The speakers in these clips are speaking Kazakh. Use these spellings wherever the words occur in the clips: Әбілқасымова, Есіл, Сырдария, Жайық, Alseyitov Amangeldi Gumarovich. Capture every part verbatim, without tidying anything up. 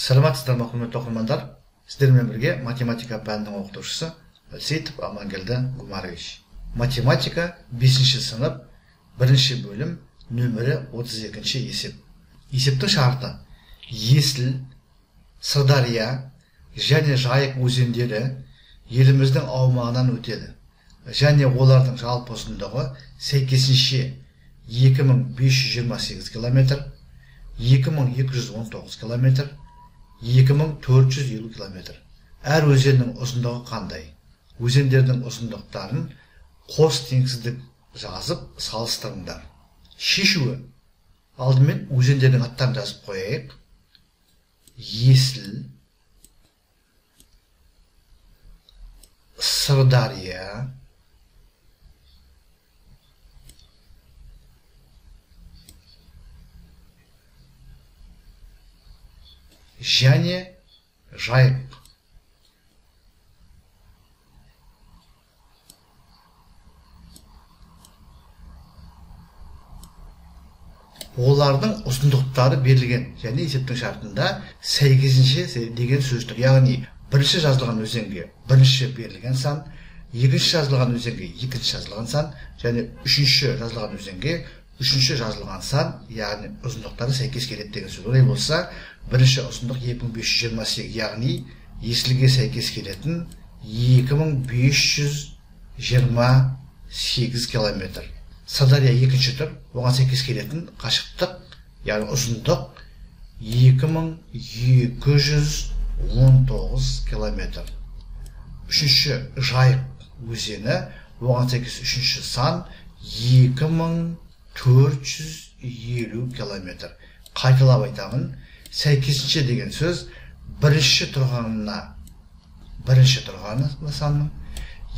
Саламатсыздар мақұрметті оқырмандар, сіздермен бірге математика пәнінің оқытушысы Alseyitov Amangeldi Gumarovich. Математика бесінші сынып, бірінші бөлім, нөмірі отыз екінші есеп. Есептің шарты: Есіл, Сырдария және Жайық өзендері еліміздің аумағынан өтеді және олардың жалпы ұзындығы сәйкесінше екі мың бес жүз жиырма сегіз километр, екі мың екі жүз он тоғыз километр, екі мың төрт жүз елу километр. Әр өзеннің ұзындығы қандай? Өзендердің ұзындықтарын қос теңсіздік жазып салыстырыңдар. Шешуі: алдымен өзендердің аттарын жазып қояйық. Есіл, Сырдария, және Жайық. Олардың ұзындықтары берілген және есептің шартында сәйкесінше деген сөздік. Яғни бірінші жазылған өзенге бірінші берілген сан, екінші жазылған өзенге екінші жазылған сан және үшінші жазылған өзенге үшінші жазылған сан, яғни ұзындықтары сәйкес келеді деген сөз. Олай болса, бірінші ұзындық екі мың бес жүз жиырма сегіз, яғни Есілге сәйкес келетін екі мың бес жүз жиырма сегіз километр. Сырдария екінші түр, оған сәйкес келетін қашықтық, яғни ұзындық екі мың екі жүз он тоғыз километр. Үшінші Жайық өзені, оған сәйкес үшінші сан екі мың төрт жүз елу километр. Қайталап айтамын, сәйкесінші деген сөз бірінші тұрғанына бірінші тұрғаны санның,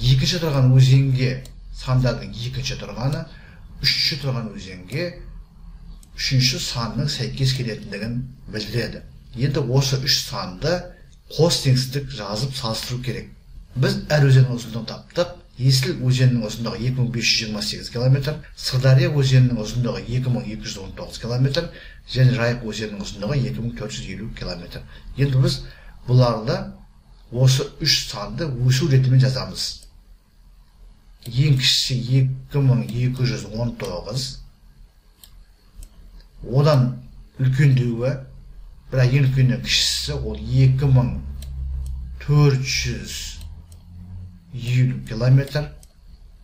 екінші тұрған өзенге сандардың екінші тұрғаны, үшінші тұрған өзенге үшінші санның сәйкес келетіндігін білдіреді. Енді осы үш санды қос теңсіздік жазып салыстыру керек. Біз әр өзеннің ұзындығын таптық. Есіл өзенінің ұзындығы екі мың бес жүз жиырма сегіз километр, Сырдария өзенінің ұзындығы екі мың екі жүз он тоғыз километр және Жайық өзенінің ұзындығы екі мың төрт жүз елу километр. Енді біз бұларды, осы үш санды өсу ретімен жазамыз. Ең кішісі екі мың екі жүз он тоғыз, одан үлкендеуі, бірақ ең үлкеннің кішісі, ол екі мың төрт жүз елу километр.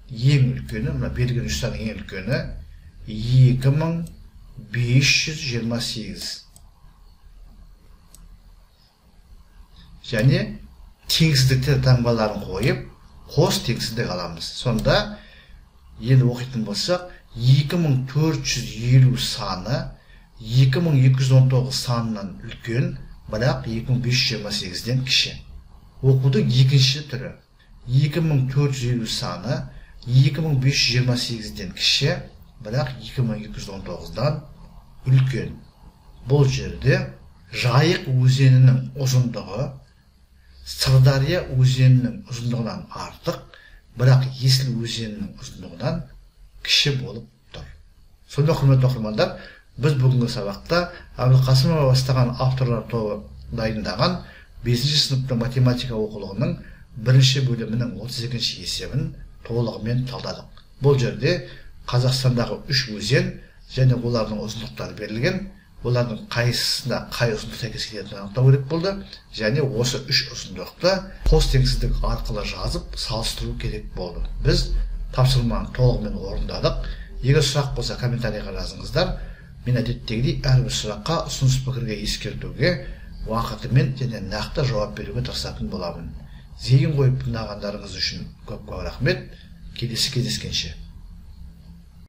Ең үлкені, мына берілген үш санның ең үлкені екі мың бес жүз жиырма сегіз. Және теңсіздікті таңбаларын қойып, қос теңсіздік аламыз. Сонда енді оқитын болсақ, екі мың төрт жүз елу саны екі мың екі жүз он тоғыз санынан үлкен, бірақ екі мың бес жүз жиырма сегізден кіші. Оқудың екінші түрі: екі мың төрт жүз елу саны екі мың бес жүз жиырма сегізден кіші, бірақ екі мың екі жүз он тоғыздан үлкен. Бұл жерде Жайық өзенінің ұзындығы Сырдария өзенінің ұзындығынан артық, бірақ Есіл өзенінің ұзындығынан кіші болып тұр. Сонда, құрметті оқырмандар, біз бүгінгі сабақта Әбілқасымова бастаған авторлар тобы дайындаған бесінші сыныптың математика оқулығының бірінші бөлімінің отыз екінші есебін толығымен талдадық. Бұл жерде Қазақстандағы үш өзен және олардың ұзындықтары берілген. Олардың қайсысына қай ұзындық сәйкес келетінін анықтау керек болды және осы үш ұзындықты қос теңсіздік арқылы жазып салыстыру керек болды. Біз тапсырманы толығымен орындадық. Егер сұрақ болса, комментарийға жазыңыздар. Мен әдеттегідей әрбір сұраққа ұсыныс пікірге ескертуге, уақытымен және нақты жауап беруге тырысатын боламын. Зейін қойып тыңдағандарыңыз үшін көп көп рахмет. Келесі кездескенше.